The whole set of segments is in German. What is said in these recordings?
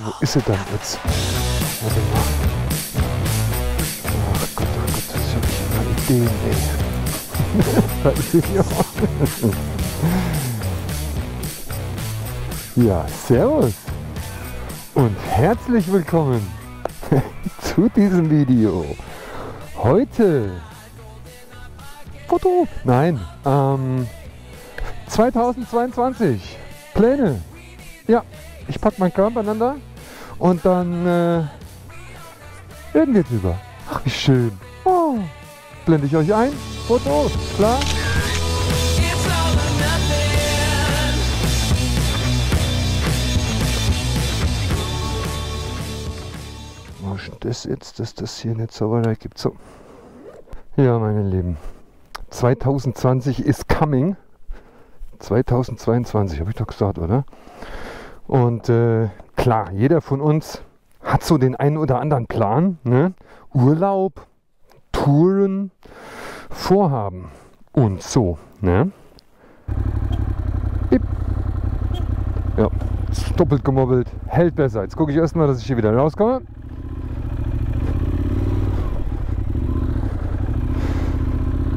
Wo ist sie denn jetzt? Warte mal. Ach Gott, das ist ja eine Idee. Weiß ich auch. Ja, servus und herzlich willkommen zu diesem Video. Heute Foto, nein, 2022 Pläne. Ja, ich packe meinen Kram beieinander und dann reden wir drüber. Ach, wie schön. Oh, blende ich euch ein. Foto, klar. Wo ist das jetzt, dass das hier eine Zauberei gibt? So. Ja, meine Lieben. 2020 is coming. 2022, habe ich doch gesagt, oder? Und klar, jeder von uns hat so den einen oder anderen Plan, ne? Urlaub, Touren, Vorhaben und so, ne? Bip. Ja, doppelt gemobbelt, hält besser. Jetzt gucke ich erstmal, dass ich hier wieder rauskomme.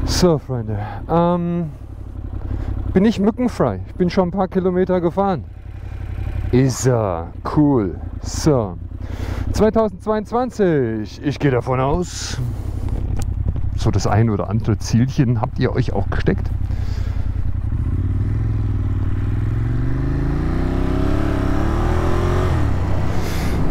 So, Freunde, bin ich mückenfrei. Ich bin schon ein paar Kilometer gefahren. Ist er cool. So, 2022. Ich gehe davon aus, so das ein oder andere Zielchen habt ihr euch auch gesteckt.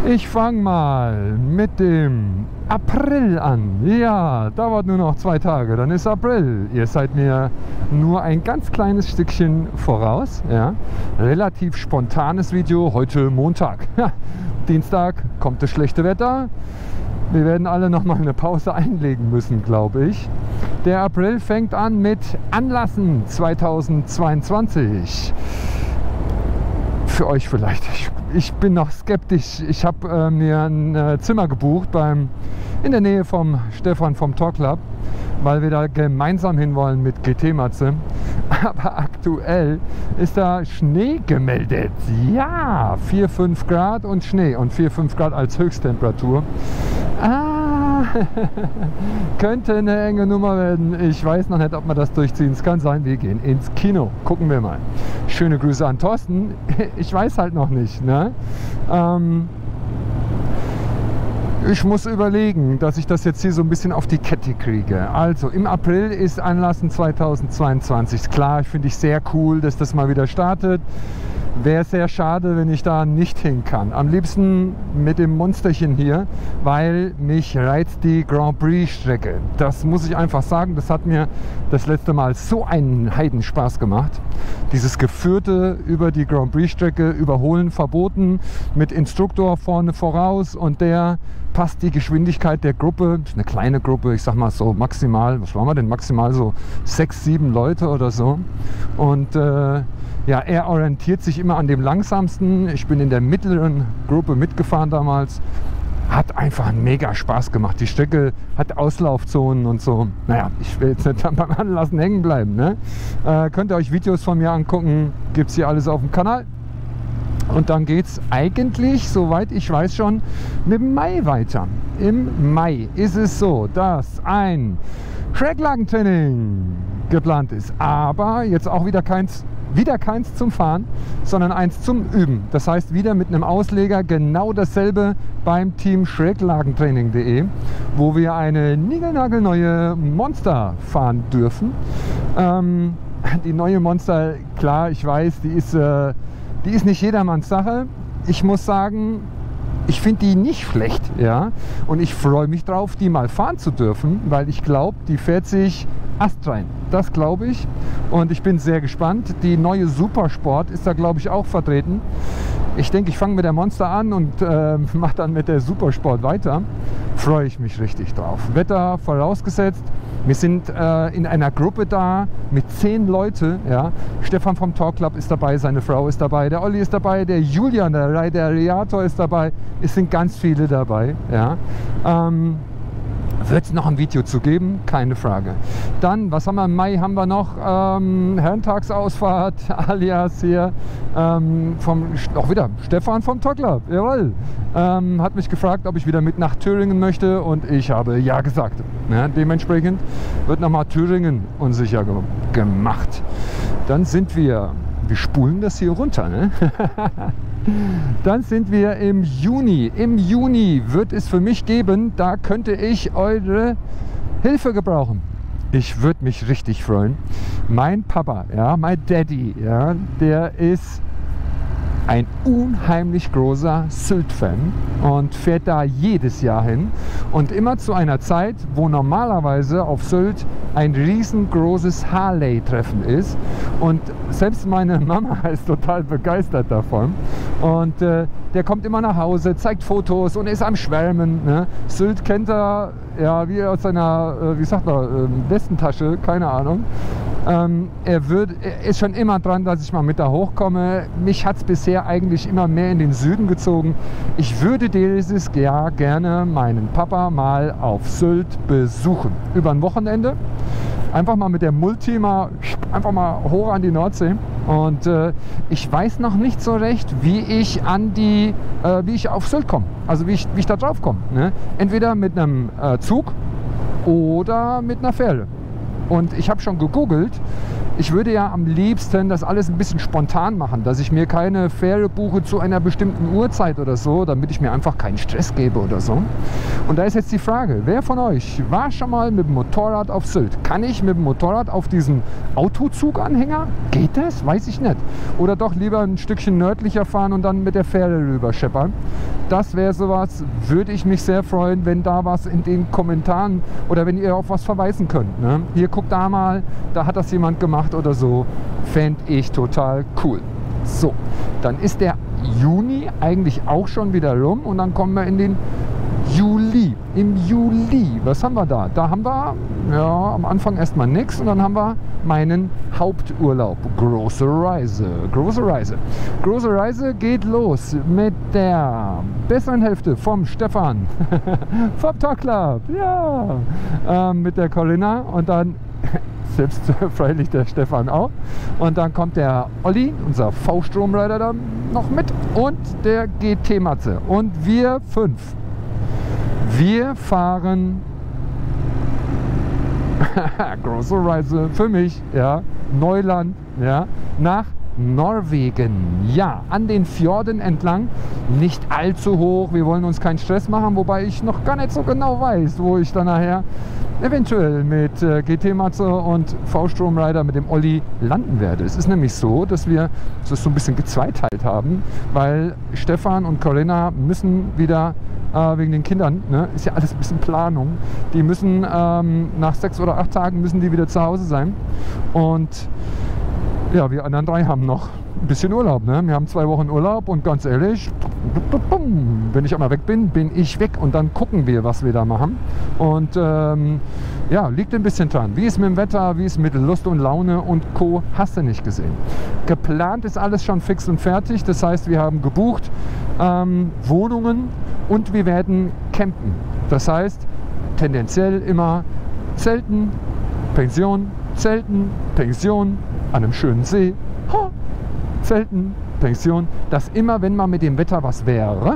Ich fange mal mit dem April an. Ja, dauert nur noch 2 Tage, dann ist April. Ihr seid mir nur ein ganz kleines Stückchen voraus. Ja. Relativ spontanes Video, heute Montag. Ja, Dienstag kommt das schlechte Wetter. Wir werden alle nochmal eine Pause einlegen müssen, glaube ich. Der April fängt an mit Anlassen 2022. Für euch vielleicht. Ich bin noch skeptisch. Ich habe mir ein Zimmer gebucht in der Nähe vom Stefan vom Talk Club, weil wir da gemeinsam hinwollen mit GT-Matze. Aber aktuell ist da Schnee gemeldet. Ja, 4-5 Grad und Schnee und 4-5 Grad als Höchsttemperatur. Könnte eine enge Nummer werden. Ich weiß noch nicht, ob wir das durchziehen. Es kann sein, wir gehen ins Kino. Gucken wir mal. Schöne Grüße an Thorsten. Ich weiß halt noch nicht. Ne? Ich muss überlegen, dass ich das jetzt hier so ein bisschen auf die Kette kriege. Also im April ist Anlassen 2022. Ist klar, finde ich sehr cool, dass das mal wieder startet. Wäre sehr schade, wenn ich da nicht hin kann. Am liebsten mit dem Monsterchen hier, weil mich reizt die Grand Prix Strecke. Das muss ich einfach sagen, das hat mir das letzte Mal so einen Heidenspaß gemacht. Dieses Geführte über die Grand Prix Strecke, überholen verboten, mit Instruktor vorne voraus und der passt die Geschwindigkeit der Gruppe, eine kleine Gruppe, ich sag mal so maximal, was waren wir denn, maximal so 6-7 Leute oder so. Und ja, er orientiert sich immer an dem langsamsten. Ich bin in der mittleren Gruppe mitgefahren damals. Hat einfach mega Spaß gemacht. Die Strecke hat Auslaufzonen und so. Naja, ich will jetzt nicht beim Anlassen hängen bleiben. Ne? Könnt ihr euch Videos von mir angucken. Gibt es hier alles auf dem Kanal. Und dann geht es eigentlich, soweit ich weiß schon, mit dem Mai weiter. Im Mai ist es so, dass ein Schräglagentraining geplant ist. Aber jetzt auch wieder keins zum Fahren, sondern eins zum Üben. Das heißt, wieder mit einem Ausleger genau dasselbe beim Team Schräglagentraining.de, wo wir eine niegelnagelneue Monster fahren dürfen. Die neue Monster, klar, ich weiß, die ist nicht jedermanns Sache. Ich muss sagen, ich finde die nicht schlecht, ja, und ich freue mich drauf, die mal fahren zu dürfen, weil ich glaube, die fährt sich astrein. Das glaube ich und ich bin sehr gespannt. Die neue Supersport ist da, glaube ich, auch vertreten. Ich denke, ich fange mit der Monster an und mache dann mit der Supersport weiter. Freue ich mich richtig drauf. Wetter vorausgesetzt. Wir sind in einer Gruppe da mit 10 Leute. Ja. Stefan vom Talk Club ist dabei, seine Frau ist dabei, der Olli ist dabei, der Julian, der Reator ist dabei. Es sind ganz viele dabei. Ja. wird es noch ein Video zu geben, keine Frage. Dann, was haben wir im Mai? Haben wir noch Herrentagsausfahrt, alias hier auch wieder Stefan vom Talk Club, jawohl. Hat mich gefragt, ob ich wieder mit nach Thüringen möchte und ich habe ja gesagt. Ja, dementsprechend wird nochmal Thüringen unsicher gemacht. Dann sind wir spulen das hier runter, ne? Dann sind wir im Juni. Im Juni wird es für mich geben, da könnte ich eure Hilfe gebrauchen. Ich würde mich richtig freuen. Mein Papa, ja, mein Daddy, ja, der ist ein unheimlich großer Sylt-Fan und fährt da jedes Jahr hin und immer zu einer Zeit, wo normalerweise auf Sylt ein riesengroßes Harley-Treffen ist, und selbst meine Mama ist total begeistert davon und der kommt immer nach Hause, zeigt Fotos und ist am Schwärmen, ne? Sylt kennt er ja wie aus seiner, wie sagt man, Westentasche, keine Ahnung. Er ist schon immer dran, dass ich mal mit da hochkomme. Mich hat es bisher eigentlich immer mehr in den Süden gezogen. Ich würde dieses Jahr gerne meinen Papa mal auf Sylt besuchen. Über ein Wochenende. Einfach mal mit der Multima, einfach mal hoch an die Nordsee. Und ich weiß noch nicht so recht, wie ich auf Sylt komme. Also wie ich da drauf komme, ne? Entweder mit einem Zug oder mit einer Fähre. Und ich habe schon gegoogelt, ich würde ja am liebsten das alles ein bisschen spontan machen, dass ich mir keine Fähre buche zu einer bestimmten Uhrzeit oder so, damit ich mir einfach keinen Stress gebe oder so. Und da ist jetzt die Frage, wer von euch war schon mal mit dem Motorrad auf Sylt? Kann ich mit dem Motorrad auf diesen Autozuganhänger? Geht das? Weiß ich nicht. Oder doch lieber ein Stückchen nördlicher fahren und dann mit der Fähre rüber scheppern? Das wäre sowas, würde ich mich sehr freuen, wenn da was in den Kommentaren oder wenn ihr auf was verweisen könnt, ne? Hier, guck da mal, da hat das jemand gemacht oder so, fände ich total cool. So, dann ist der Juni eigentlich auch schon wieder rum und dann kommen wir in den Juli. Im Juli, was haben wir da? Da haben wir ja am Anfang erstmal nichts und dann haben wir meinen Haupturlaub. Große Reise. Große Reise. Große Reise geht los mit der besseren Hälfte vom Stefan, vom Talk Club, ja, mit der Corinna und dann selbst freilich der Stefan auch. Und dann kommt der Olli, unser V-Stromreiter, dann noch mit und der GT-Matze. Und wir fünf. Wir fahren große Reise für mich, ja, Neuland, ja, nach Norwegen, ja, an den Fjorden entlang, nicht allzu hoch, wir wollen uns keinen Stress machen, wobei ich noch gar nicht so genau weiß, wo ich dann nachher eventuell mit GT-Matze und V-Stromreiter mit dem Olli landen werde. Es ist nämlich so, dass wir das so ein bisschen gezweiteilt haben, weil Stefan und Corinna müssen wieder wegen den Kindern, ne, ist ja alles ein bisschen Planung, die müssen nach 6 oder 8 Tagen müssen die wieder zu Hause sein und ja, wir anderen drei haben noch ein bisschen Urlaub, ne? Wir haben 2 Wochen Urlaub und ganz ehrlich, wenn ich einmal weg bin, bin ich weg und dann gucken wir, was wir da machen. Und ja, liegt ein bisschen dran. Wie ist mit dem Wetter, wie ist mit Lust und Laune und Co. hast du nicht gesehen. Geplant ist alles schon fix und fertig. Das heißt, wir haben gebucht Wohnungen und wir werden campen. Das heißt, tendenziell immer Zelten, Pension, Zelten, Pension, an einem schönen See, ha, Zelten, Pension, dass immer, wenn mal mit dem Wetter was wäre,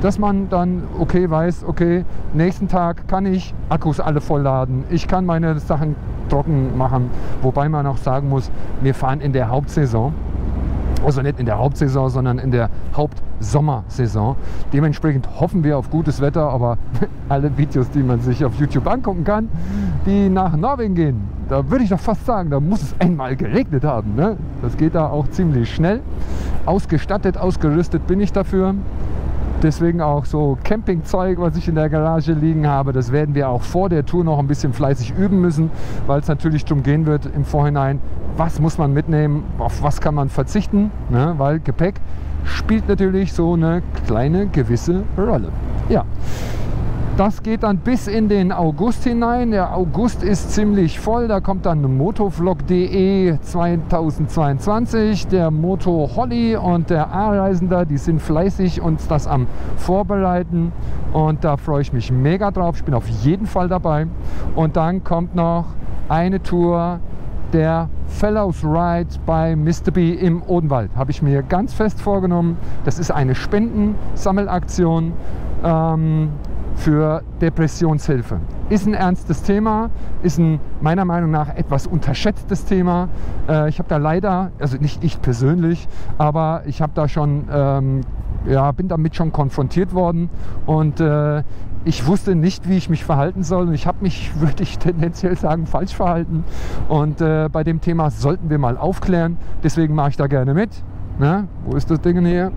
dass man dann okay weiß, okay, nächsten Tag kann ich Akkus alle vollladen, ich kann meine Sachen trocken machen, wobei man auch sagen muss, wir fahren in der Hauptsaison, also nicht in der Hauptsaison, sondern in der Hauptsommersaison. Dementsprechend hoffen wir auf gutes Wetter, aber alle Videos, die man sich auf YouTube angucken kann, die nach Norwegen gehen, da würde ich doch fast sagen, da muss es einmal geregnet haben, ne? Das geht da auch ziemlich schnell. Ausgestattet, ausgerüstet bin ich dafür. Deswegen auch so Campingzeug, was ich in der Garage liegen habe, das werden wir auch vor der Tour noch ein bisschen fleißig üben müssen, weil es natürlich darum gehen wird im Vorhinein, was muss man mitnehmen, auf was kann man verzichten, ne? Weil Gepäck spielt natürlich so eine kleine gewisse Rolle. Ja, Das geht dann bis in den August hinein. Der August ist ziemlich voll. Da kommt dann motovlog.de 2022, der Moto Holly und der A-Reisender. Die sind fleißig uns das am Vorbereiten. Und da freue ich mich mega drauf. Ich bin auf jeden Fall dabei. Und dann kommt noch eine Tour, der Fellows Ride bei Mr. B im Odenwald. Habe ich mir ganz fest vorgenommen. Das ist eine Spendensammelaktion für Depressionshilfe. Ist ein ernstes Thema, ist ein meiner Meinung nach etwas unterschätztes Thema. Ich habe da leider, also nicht ich persönlich, aber ich habe da schon, bin damit schon konfrontiert worden und ich wusste nicht, wie ich mich verhalten soll und ich habe mich, würde ich tendenziell sagen, falsch verhalten und bei dem Thema sollten wir mal aufklären, deswegen mache ich da gerne mit. Na, wo ist das Ding hier?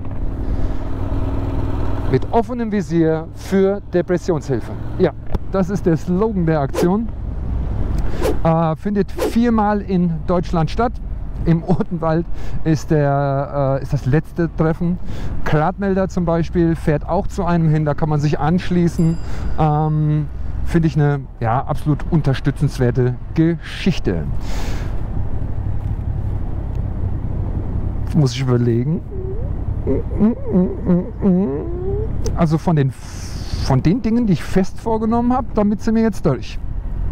Mit offenem Visier für Depressionshilfe. Ja, das ist der Slogan der Aktion. Findet viermal in Deutschland statt. Im Odenwald ist das letzte Treffen. Klatmelder zum Beispiel fährt auch zu einem hin, da kann man sich anschließen. Finde ich eine absolut unterstützenswerte Geschichte. Jetzt muss ich überlegen. Also von den Dingen, die ich fest vorgenommen habe, damit sind wir jetzt durch.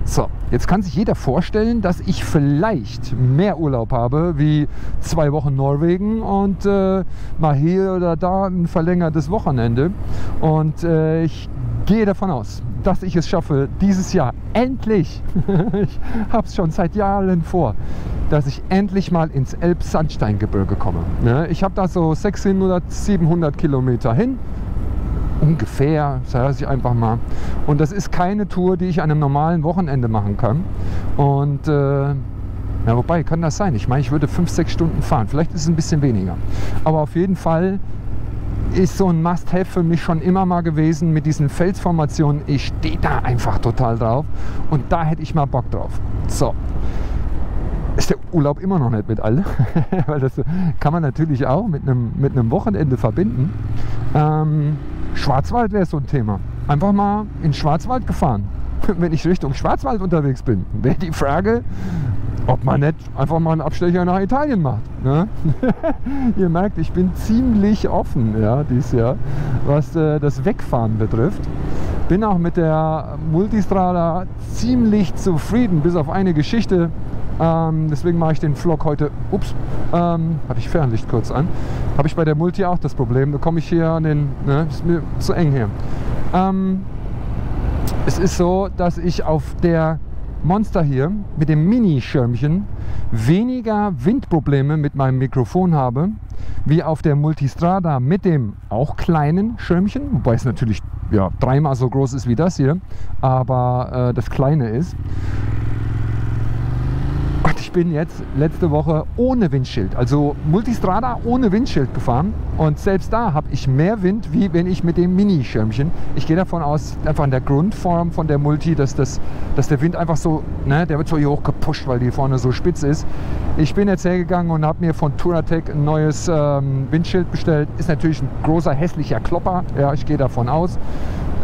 So, jetzt kann sich jeder vorstellen, dass ich vielleicht mehr Urlaub habe wie 2 Wochen Norwegen und mal hier oder da ein verlängertes Wochenende. Und ich gehe davon aus, dass ich es schaffe, dieses Jahr endlich, ich habe es schon seit Jahren vor, dass ich endlich mal ins Elbsandsteingebirge komme. Ich habe da so 600, 700 Kilometer hin. Ungefähr, sage ich einfach mal. Und das ist keine Tour, die ich an einem normalen Wochenende machen kann. Und wobei, kann das sein? Ich meine, ich würde 5-6 Stunden fahren. Vielleicht ist es ein bisschen weniger. Aber auf jeden Fall ist so ein Must-Have für mich schon immer mal gewesen mit diesen Felsformationen. Ich stehe da einfach total drauf. Und da hätte ich mal Bock drauf. So. Ist der Urlaub immer noch nicht mit alle, weil das kann man natürlich auch mit einem Wochenende verbinden. Schwarzwald wäre so ein Thema. Einfach mal in Schwarzwald gefahren. Wenn ich Richtung Schwarzwald unterwegs bin, wäre die Frage, ob man nicht einfach mal einen Abstecher nach Italien macht. Ne? Ihr merkt, ich bin ziemlich offen dieses Jahr, was das Wegfahren betrifft. Bin auch mit der Multistrada ziemlich zufrieden, bis auf eine Geschichte. Deswegen mache ich den Vlog heute, hatte ich Fernlicht kurz an, habe ich bei der Multi auch das Problem, da komme ich hier an den, ist mir zu eng hier. Es ist so, dass ich auf der Monster hier mit dem Mini-Schirmchen weniger Windprobleme mit meinem Mikrofon habe, wie auf der Multistrada mit dem auch kleinen Schirmchen, wobei es natürlich 3-mal so groß ist wie das hier, aber das kleine ist. Ich bin jetzt letzte Woche ohne Windschild, also Multistrada ohne Windschild gefahren und selbst da habe ich mehr Wind, wie wenn ich mit dem Mini-Schirmchen. Ich gehe davon aus, einfach in der Grundform von der Multi, dass der Wind einfach so, der wird so hier hoch gepusht, weil die vorne so spitz ist. Ich bin jetzt hergegangen und habe mir von Touratec ein neues Windschild bestellt. Ist natürlich ein großer, hässlicher Klopper, ich gehe davon aus.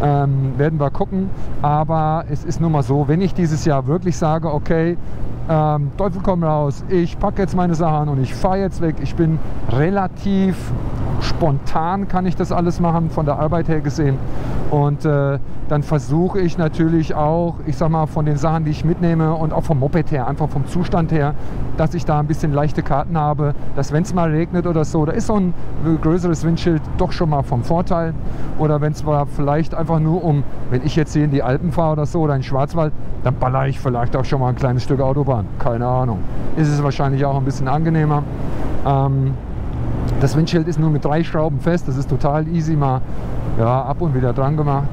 Werden wir gucken, aber es ist nun mal so, wenn ich dieses Jahr wirklich sage, okay, Teufel komm raus, ich packe jetzt meine Sachen und ich fahre jetzt weg, ich bin relativ spontan, kann ich das alles machen, von der Arbeit her gesehen und dann versuche ich natürlich auch, ich sag mal, von den Sachen, die ich mitnehme und auch vom Moped her, einfach vom Zustand her, dass ich da ein bisschen leichte Karten habe, dass wenn es mal regnet oder so, da ist so ein größeres Windschild doch schon mal vom Vorteil oder wenn es mal vielleicht einfach nur wenn ich jetzt hier in die Alpen fahre oder so oder in den Schwarzwald, dann ballere ich vielleicht auch schon mal ein kleines Stück Autobahn. Keine Ahnung. Ist es wahrscheinlich auch ein bisschen angenehmer. Das Windschild ist nur mit 3 Schrauben fest. Das ist total easy mal ab und wieder dran gemacht.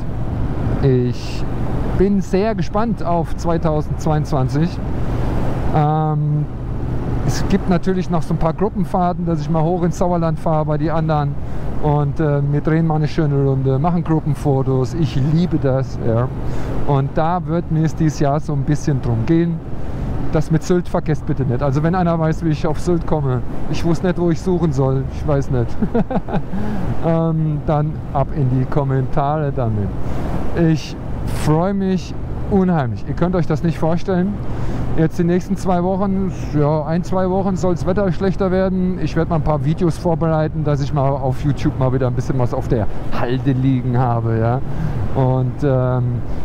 Ich bin sehr gespannt auf 2022. Es gibt natürlich noch so ein paar Gruppenfahrten, dass ich mal hoch ins Sauerland fahre bei den anderen. Und wir drehen mal eine schöne Runde, machen Gruppenfotos, ich liebe das. Ja. Und da wird mir es dieses Jahr so ein bisschen drum gehen. Das mit Sylt vergesst bitte nicht. Also wenn einer weiß, wie ich auf Sylt komme, ich wusste nicht, wo ich suchen soll, ich weiß nicht. Dann ab in die Kommentare damit. Ich freue mich unheimlich. Ihr könnt euch das nicht vorstellen. Jetzt die nächsten 2 Wochen, ja, 1, 2 Wochen soll das Wetter schlechter werden. Ich werde mal ein paar Videos vorbereiten, dass ich mal auf YouTube mal wieder ein bisschen was auf der Halde liegen habe. Ja. Und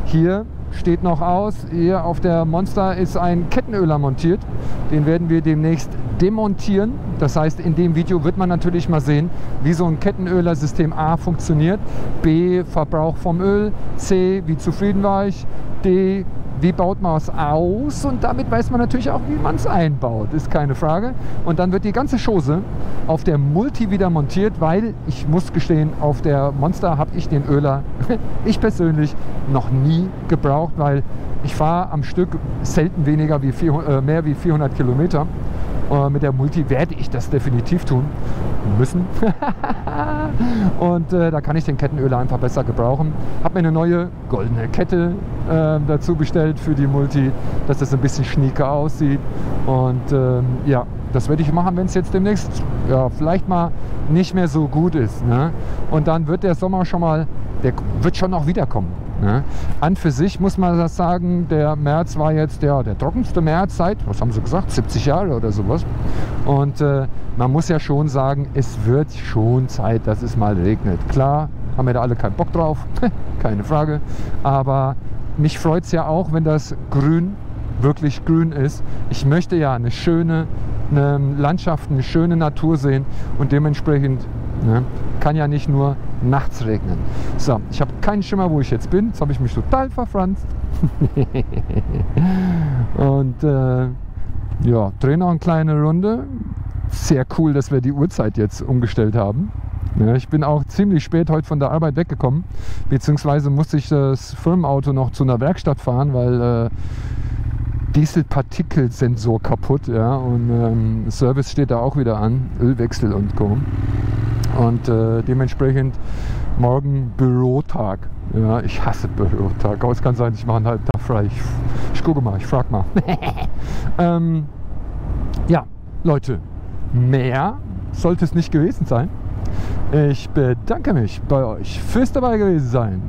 hier steht noch aus, hier auf der Monster ist ein Kettenöler montiert. Den werden wir demnächst demontieren. Das heißt, in dem Video wird man natürlich mal sehen, wie so ein Kettenöler System A funktioniert, B, Verbrauch vom Öl, C, wie zufrieden war ich, D, wie baut man es aus, und damit weiß man natürlich auch, wie man es einbaut, ist keine Frage. Und dann wird die ganze Chose auf der Multi wieder montiert, weil ich muss gestehen, auf der Monster habe ich den Öler, ich persönlich, noch nie gebraucht, weil ich fahre am Stück selten weniger wie mehr wie 400 Kilometer. Mit der Multi werde ich das definitiv tun müssen. Und da kann ich den Kettenöler einfach besser gebrauchen. Habe mir eine neue goldene Kette dazu bestellt für die Multi, dass das ein bisschen schnieker aussieht. Und ja, das werde ich machen, wenn es jetzt demnächst ja, vielleicht mal nicht mehr so gut ist. Ne? Und dann wird der Sommer schon mal, der wird schon noch wiederkommen. Ne? An für sich muss man das sagen, der März war jetzt der trockenste März seit, was haben sie gesagt, 70 Jahre oder sowas. Und man muss ja schon sagen, es wird schon Zeit, dass es mal regnet. Klar, haben wir da alle keinen Bock drauf, keine Frage. Aber mich freut es ja auch, wenn das grün, wirklich grün ist. Ich möchte ja eine schöne Landschaft, eine schöne Natur sehen und dementsprechend kann ja nicht nur nachts regnen. So, ich habe keinen Schimmer, wo ich jetzt bin. Jetzt habe ich mich total verfranst. Und ja, drehen noch eine kleine Runde. Sehr cool, dass wir die Uhrzeit jetzt umgestellt haben. Ja, ich bin auch ziemlich spät heute von der Arbeit weggekommen. Beziehungsweise musste ich das Firmenauto noch zu einer Werkstatt fahren, weil Dieselpartikelsensor kaputt. Ja, und Service steht da auch wieder an. Ölwechsel und Co. Und dementsprechend morgen Bürotag. Ja, ich hasse Bürotag. Aber es kann sein, ich mache einen halben Tag frei. Ich gucke mal, ich frage mal. Ja, Leute, mehr sollte es nicht gewesen sein. Ich bedanke mich bei euch fürs dabei gewesen sein.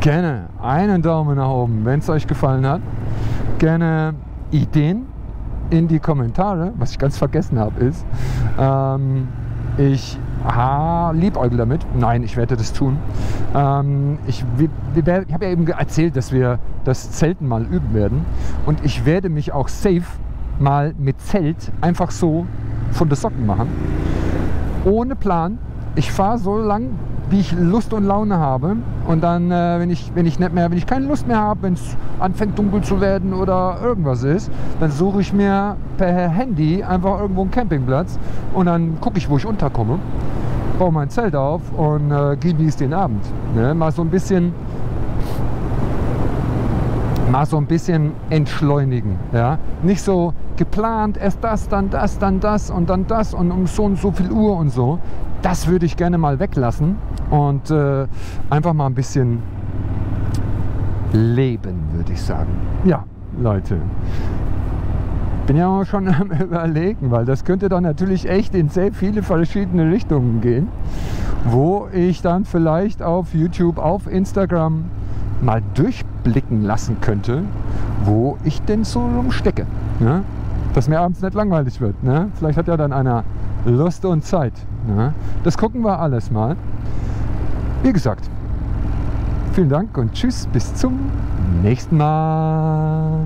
Gerne einen Daumen nach oben, wenn es euch gefallen hat. Gerne Ideen in die Kommentare. Was ich ganz vergessen habe, ist, ich liebäugle damit. Nein, ich werde das tun. Ich habe ja eben erzählt, dass wir das Zelten mal üben werden. Und ich werde mich auch safe mal mit Zelt einfach so von den Socken machen. Ohne Plan. Ich fahre so lang, wie ich Lust und Laune habe. Und dann, wenn ich keine Lust mehr habe, wenn es anfängt dunkel zu werden oder irgendwas ist, dann suche ich mir per Handy einfach irgendwo einen Campingplatz und dann gucke ich, wo ich unterkomme, baue mein Zelt auf und genieße den Abend. Ne? Mal so ein bisschen entschleunigen. Ja? Nicht so geplant, erst das, dann das, dann das und dann das und um so und so viel Uhr und so. Das würde ich gerne mal weglassen und einfach mal ein bisschen leben, würde ich sagen. Ja, Leute, bin ja auch schon am Überlegen, weil das könnte dann natürlich echt in sehr viele verschiedene Richtungen gehen, wo ich dann vielleicht auf YouTube, auf Instagram mal durchblicken lassen könnte, wo ich denn so rumstecke. Ne? Dass mir abends nicht langweilig wird. Ne? Vielleicht hat ja dann einer Lust und Zeit. Ne? Das gucken wir alles mal. Wie gesagt, vielen Dank und tschüss, bis zum nächsten Mal.